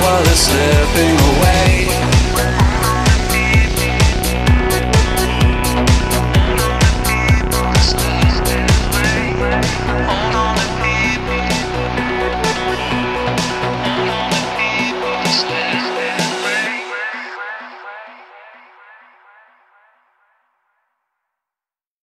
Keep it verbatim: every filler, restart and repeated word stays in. While it's slipping away.